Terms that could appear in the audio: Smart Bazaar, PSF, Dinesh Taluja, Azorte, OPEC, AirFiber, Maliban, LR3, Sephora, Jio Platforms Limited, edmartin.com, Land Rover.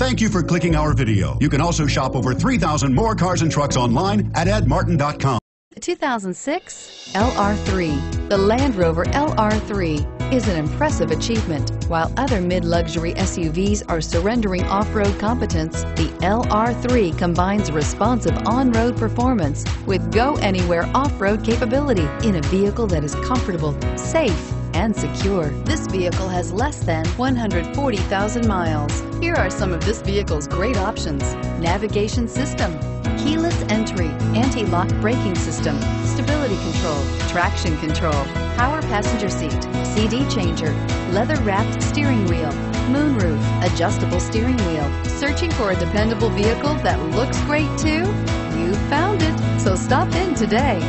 Thank you for clicking our video. You can also shop over 3,000 more cars and trucks online at edmartin.com. The 2006 LR3. The Land Rover LR3 is an impressive achievement. While other mid-luxury SUVs are surrendering off-road competence, the LR3 combines responsive on-road performance with go-anywhere off-road capability in a vehicle that is comfortable, safe, and secure. This vehicle has less than 140,000 miles. Here are some of this vehicle's great options: navigation system, keyless entry, anti-lock braking system, stability control, traction control, power passenger seat, CD changer, leather-wrapped steering wheel, moonroof, adjustable steering wheel. Searching for a dependable vehicle that looks great too? You found it, so stop in today.